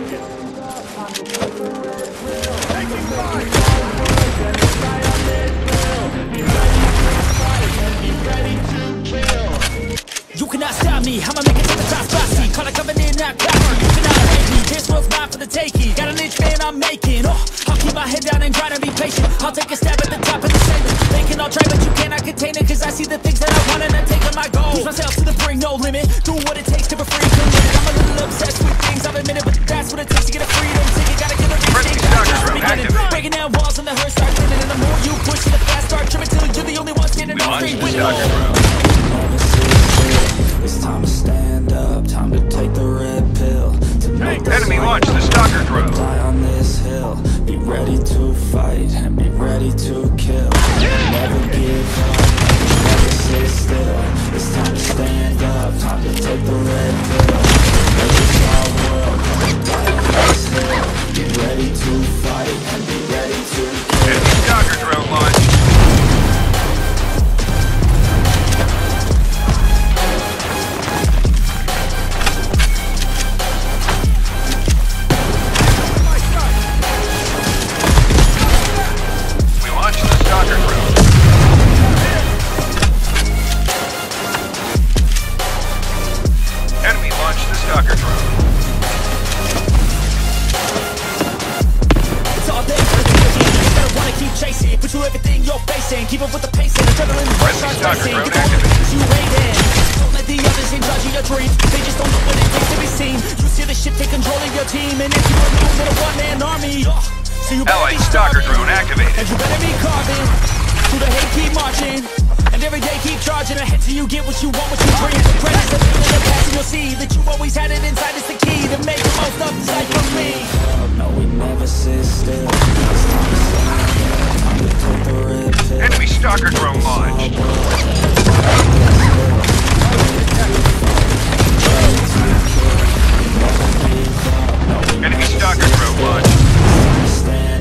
active. Taking fire. You cannot stop me. I'ma make it to the top bossy. Call it coming in, not cocky. You cannot hate me. This world's mine for the taking. Got an inch, man, I'm making. Oh, I'll keep my head down and grind and be patient. I'll take a stab at the top of the ceiling. They can all try, but you cannot contain it. Cause I see the things that I want and I'm taking my goal. Push myself to the brink, no limit. Do what it takes to be free. I'm a little obsessed with things, I've admitted, but that's what it takes to get a freedom ticket. Gotta get a freedom ticket. Breaking down walls on the hearse, start winning. And the more you push to the fast, start trimming till you're the only one standing on the street with it. It's time to stand up, time to take the red pill. Enemy launch, the Stalker Drone. Die on this hill, be ready to fight and be ready to kill. Never give up, never sit still. It's time to stand up, time to take the red pill. Make it our world, die on this hill. Be ready to fight and be ready to kill. It's the Stalker Drone launch. Keep up with the pace and adrenaline rush. Get the things you ain't in. Don't let the others in charge of your dreams. They just don't know what it takes to be seen. You see the shit, take control of your team. And if you are losing a one-man army, so you better be Stalker Drone activated. And you better be carving through the hate, keep marching. And every day keep charging ahead till you get what you want, what you dream. The presence of the past, and you'll see that you've always had it inside. It's the key to make the most of this life for me. No, we never sit still. Enemy Stalker Drone launched. Enemy Stalker Drone launched.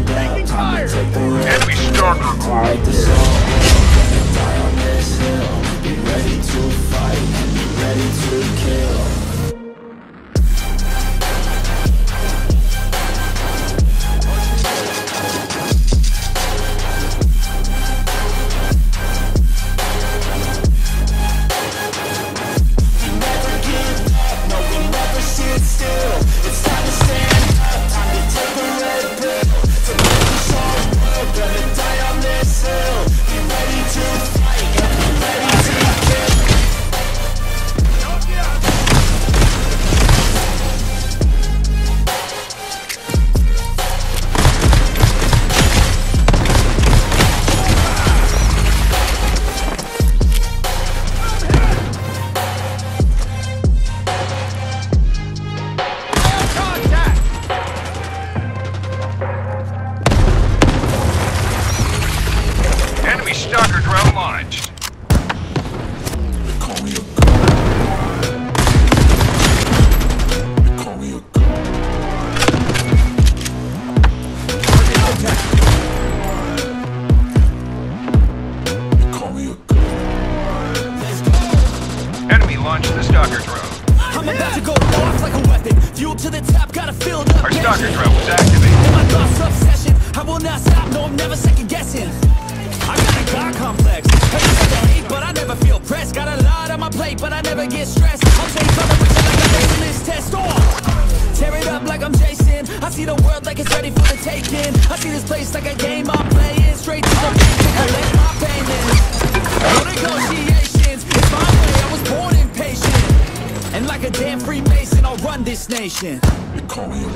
Taking fire. Enemy Stalker Drone. Die on this hill. Be ready to fight and be ready to kill. Stalker Drone launched. Enemy launched the Stalker Drone. I'm about to go off like a weapon. Fuel to the top, gotta fill up. Our Stalker Drone was activated. In my thoughts obsession, I will not stop, no, I'm never second guessing. I got a God complex. Hate what I hate, but I never feel pressed. Got a lot on my plate, but I never get stressed. I'll take on the risk like I'm facing this test. Tear it up like I'm Jason. I see the world like it's ready for the taking. I see this place like a game I'm playing. Straight to the bank to collect my payment. No negotiations, it's my way, I was born impatient. And like a damn Freemason, I'll run this nation. You call me a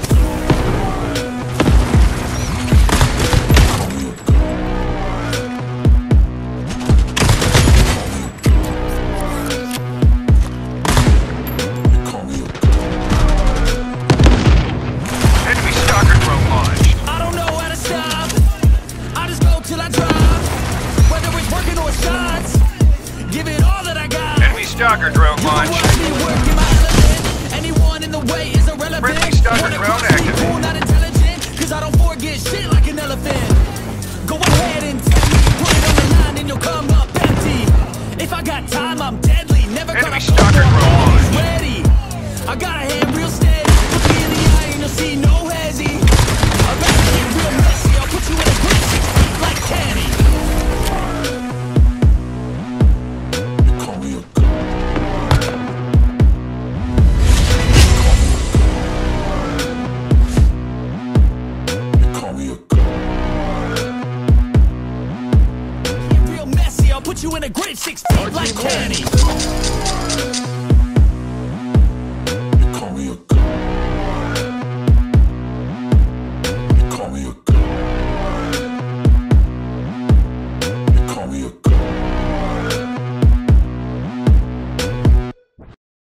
Stalker Drone launch. Anyone in the way is irrelevant. Stalker Drone active. Not intelligent, cause I don't forget shit like an elephant. Go ahead and tell me, put it on the line and you'll come up empty. If I got time, I'm deadly. Never gonna stop. Ready. I got a hand real steady. Look me in the eye and you'll see me. gonna grit it 6 feet like Manny.